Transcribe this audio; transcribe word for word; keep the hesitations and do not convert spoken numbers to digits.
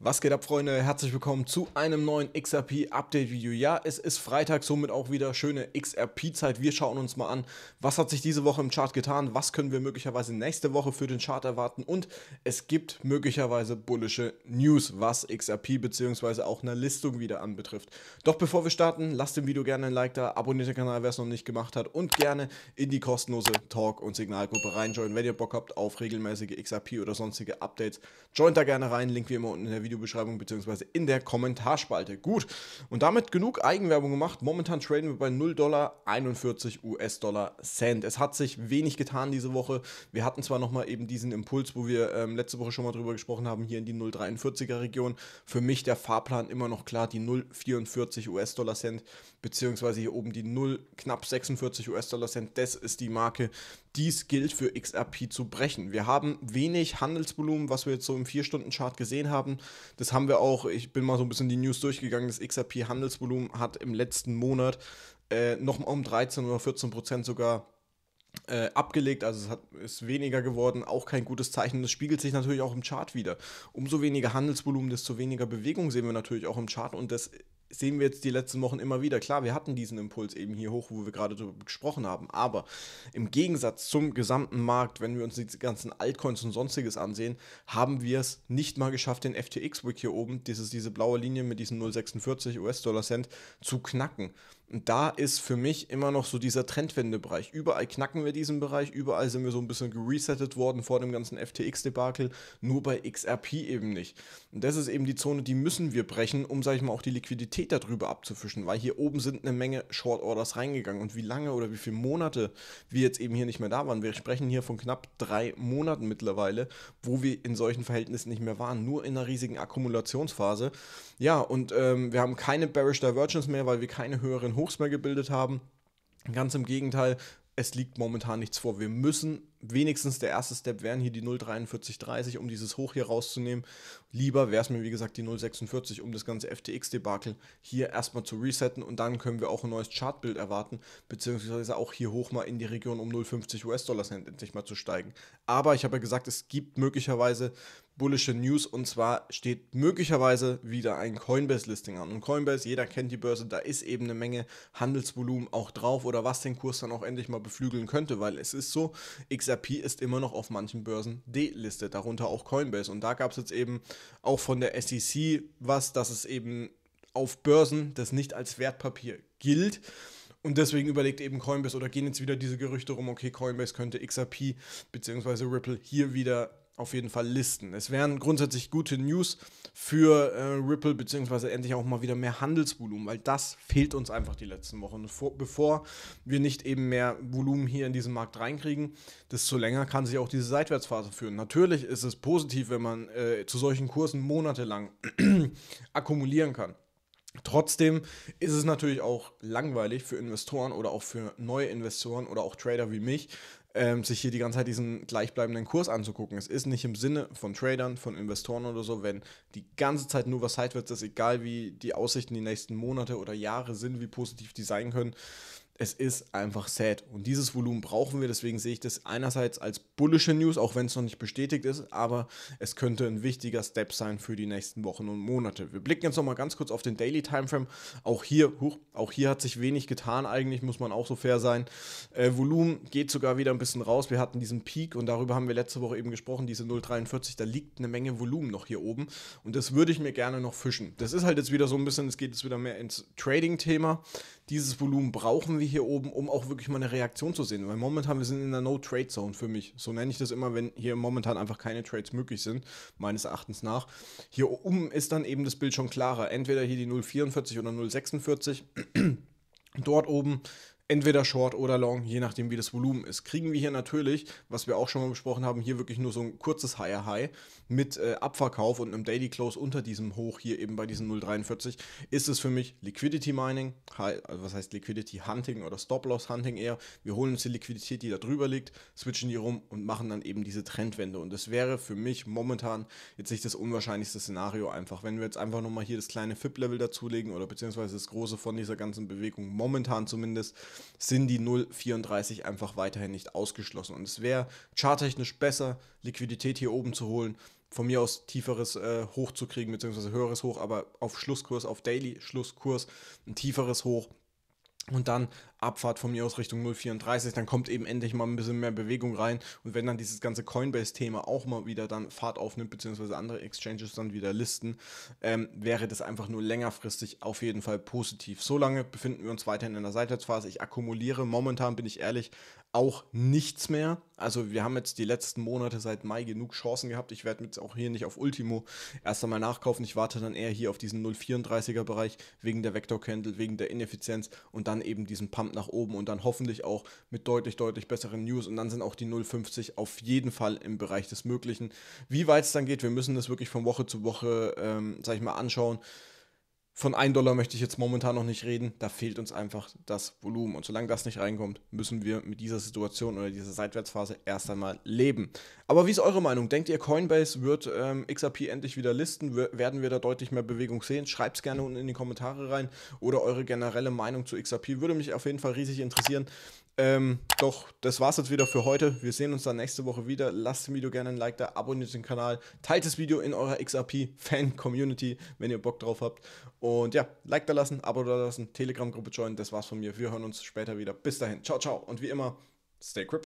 Was geht ab, Freunde? Herzlich willkommen zu einem neuen X R P-Update-Video. Ja, es ist Freitag, somit auch wieder schöne X R P-Zeit. Wir schauen uns mal an, was hat sich diese Woche im Chart getan, was können wir möglicherweise nächste Woche für den Chart erwarten und es gibt möglicherweise bullische News, was X R P bzw. auch eine Listung wieder anbetrifft. Doch bevor wir starten, lasst dem Video gerne ein Like da, abonniert den Kanal, wer es noch nicht gemacht hat und gerne in die kostenlose Talk- und Signalgruppe reinjoinen, wenn ihr Bock habt auf regelmäßige X R P oder sonstige Updates. Joint da gerne rein, Link wie immer unten in der Video. Videobeschreibung bzw. in der Kommentarspalte. Gut, und damit genug Eigenwerbung gemacht. Momentan traden wir bei null Komma einundvierzig US-Dollar Cent. Es hat sich wenig getan diese Woche. Wir hatten zwar nochmal eben diesen Impuls, wo wir ähm, letzte Woche schon mal drüber gesprochen haben, hier in die null Komma dreiundvierziger Region. Für mich der Fahrplan immer noch klar, die null Komma vierundvierzig US-Dollar Cent bzw. hier oben die null Komma sechsundvierzig US-Dollar Cent. Das ist die Marke. Dies gilt für X R P zu brechen. Wir haben wenig Handelsvolumen, was wir jetzt so im vier Stunden Chart gesehen haben. Das haben wir auch, ich bin mal so ein bisschen die News durchgegangen, das X R P-Handelsvolumen hat im letzten Monat äh, nochmal um dreizehn oder vierzehn Prozent sogar Äh, abgelegt, also es hat, ist weniger geworden, auch kein gutes Zeichen. Das spiegelt sich natürlich auch im Chart wieder. Umso weniger Handelsvolumen, desto weniger Bewegung sehen wir natürlich auch im Chart und das sehen wir jetzt die letzten Wochen immer wieder. Klar, wir hatten diesen Impuls eben hier hoch, wo wir gerade darüber gesprochen haben, aber im Gegensatz zum gesamten Markt, wenn wir uns die ganzen Altcoins und Sonstiges ansehen, haben wir es nicht mal geschafft, den F T X-Wick hier oben, dieses, diese blaue Linie mit diesen null Komma sechsundvierzig US-Dollar-Cent zu knacken. Und da ist für mich immer noch so dieser Trendwendebereich. Überall knacken wir diesen Bereich, überall sind wir so ein bisschen geresettet worden vor dem ganzen F T X-Debakel, nur bei X R P eben nicht. Und das ist eben die Zone, die müssen wir brechen, um, sage ich mal, auch die Liquidität darüber abzufischen, weil hier oben sind eine Menge Short Orders reingegangen und wie lange oder wie viele Monate wir jetzt eben hier nicht mehr da waren. Wir sprechen hier von knapp drei Monaten mittlerweile, wo wir in solchen Verhältnissen nicht mehr waren, nur in einer riesigen Akkumulationsphase. Ja, und ähm, wir haben keine Bearish Divergence mehr, weil wir keine höheren Hochs mehr gebildet haben. Ganz im Gegenteil, es liegt momentan nichts vor. Wir müssen wenigstens, der erste Step wären hier die null Komma dreiundvierzig dreißig, um dieses Hoch hier rauszunehmen. Lieber wäre es mir, wie gesagt, die null Komma sechsundvierzig, um das ganze F T X-Debakel hier erstmal zu resetten und dann können wir auch ein neues Chartbild erwarten, beziehungsweise auch hier hoch mal in die Region um null Komma fünfzig US-Dollar-Cent endlich mal zu steigen. Aber ich habe ja gesagt, es gibt möglicherweise bullische News und zwar steht möglicherweise wieder ein Coinbase-Listing an. Und Coinbase, jeder kennt die Börse, da ist eben eine Menge Handelsvolumen auch drauf oder was den Kurs dann auch endlich mal beflügeln könnte, weil es ist so, X R P ist immer noch auf manchen Börsen delistet, darunter auch Coinbase. Und da gab es jetzt eben auch von der S E C was, dass es eben auf Börsen das nicht als Wertpapier gilt. Und deswegen überlegt eben Coinbase oder gehen jetzt wieder diese Gerüchte rum, okay, Coinbase könnte X R P bzw. Ripple hier wieder auf jeden Fall listen. Es wären grundsätzlich gute News für äh, Ripple beziehungsweise endlich auch mal wieder mehr Handelsvolumen, weil das fehlt uns einfach die letzten Wochen. Und vor, bevor wir nicht eben mehr Volumen hier in diesen Markt reinkriegen, desto länger kann sich auch diese Seitwärtsphase führen. Natürlich ist es positiv, wenn man äh, zu solchen Kursen monatelang akkumulieren kann. Trotzdem ist es natürlich auch langweilig für Investoren oder auch für neue Investoren oder auch Trader wie mich, ähm, sich hier die ganze Zeit diesen gleichbleibenden Kurs anzugucken. Es ist nicht im Sinne von Tradern, von Investoren oder so, wenn die ganze Zeit nur was seitwärts ist, egal wie die Aussichten die nächsten Monate oder Jahre sind, wie positiv die sein können. Es ist einfach sad und dieses Volumen brauchen wir, deswegen sehe ich das einerseits als bullische News, auch wenn es noch nicht bestätigt ist, aber es könnte ein wichtiger Step sein für die nächsten Wochen und Monate. Wir blicken jetzt nochmal ganz kurz auf den Daily Timeframe, auch hier, huch, auch hier hat sich wenig getan eigentlich, muss man auch so fair sein. Äh, Volumen geht sogar wieder ein bisschen raus, wir hatten diesen Peak und darüber haben wir letzte Woche eben gesprochen, diese null Komma dreiundvierzig, da liegt eine Menge Volumen noch hier oben und das würde ich mir gerne noch fischen. Das ist halt jetzt wieder so ein bisschen, es geht jetzt wieder mehr ins Trading-Thema, dieses Volumen brauchen wir hier oben, um auch wirklich mal eine Reaktion zu sehen, weil momentan wir sind in der No-Trade-Zone für mich, so nenne ich das immer, wenn hier momentan einfach keine Trades möglich sind, meines Erachtens nach. Hier oben ist dann eben das Bild schon klarer, entweder hier die null Komma vierundvierzig oder null Komma sechsundvierzig, dort oben entweder Short oder Long, je nachdem wie das Volumen ist. Kriegen wir hier natürlich, was wir auch schon mal besprochen haben, hier wirklich nur so ein kurzes Higher High mit äh, Abverkauf und einem Daily Close unter diesem Hoch hier eben bei diesen null Komma dreiundvierzig, ist es für mich Liquidity Mining, also was heißt Liquidity Hunting oder Stop Loss Hunting eher. Wir holen uns die Liquidität, die da drüber liegt, switchen die rum und machen dann eben diese Trendwende. Und das wäre für mich momentan jetzt nicht das unwahrscheinlichste Szenario einfach. Wenn wir jetzt einfach nochmal hier das kleine F I B-Level dazulegen oder beziehungsweise das große von dieser ganzen Bewegung momentan zumindest, sind die null Komma vierunddreißig einfach weiterhin nicht ausgeschlossen. Und es wäre charttechnisch besser, Liquidität hier oben zu holen, von mir aus tieferes äh, Hoch zu kriegen, beziehungsweise höheres Hoch, aber auf Schlusskurs, auf Daily-Schlusskurs, ein tieferes Hoch und dann Abfahrt von mir aus Richtung null Komma vierunddreißig, dann kommt eben endlich mal ein bisschen mehr Bewegung rein und wenn dann dieses ganze Coinbase-Thema auch mal wieder dann Fahrt aufnimmt, beziehungsweise andere Exchanges dann wieder listen, ähm, wäre das einfach nur längerfristig auf jeden Fall positiv. Solange befinden wir uns weiterhin in der Seitwärtsphase. Ich akkumuliere, momentan bin ich ehrlich, auch nichts mehr. Also wir haben jetzt die letzten Monate seit Mai genug Chancen gehabt. Ich werde jetzt auch hier nicht auf Ultimo erst einmal nachkaufen. Ich warte dann eher hier auf diesen null Komma vierunddreißiger-Bereich wegen der Vector-Candle, wegen der Ineffizienz und dann eben diesen Pump nach oben und dann hoffentlich auch mit deutlich, deutlich besseren News. Und dann sind auch die null Komma fünfzig auf jeden Fall im Bereich des Möglichen. Wie weit es dann geht, wir müssen das wirklich von Woche zu Woche, ähm, sag ich mal, anschauen. Von einem Dollar möchte ich jetzt momentan noch nicht reden, da fehlt uns einfach das Volumen. Und solange das nicht reinkommt, müssen wir mit dieser Situation oder dieser Seitwärtsphase erst einmal leben. Aber wie ist eure Meinung? Denkt ihr, Coinbase wird ähm, X R P endlich wieder listen? W- werden wir da deutlich mehr Bewegung sehen? Schreibt es gerne unten in die Kommentare rein. Oder eure generelle Meinung zu X R P. Würde mich auf jeden Fall riesig interessieren. Ähm, doch, das war's jetzt wieder für heute. Wir sehen uns dann nächste Woche wieder. Lasst dem Video gerne ein Like da, abonniert den Kanal, teilt das Video in eurer X R P-Fan-Community, wenn ihr Bock drauf habt. Und ja, Like da lassen, Abo da lassen, Telegram-Gruppe joinen. Das war's von mir. Wir hören uns später wieder. Bis dahin. Ciao, ciao. Und wie immer, stay crypto.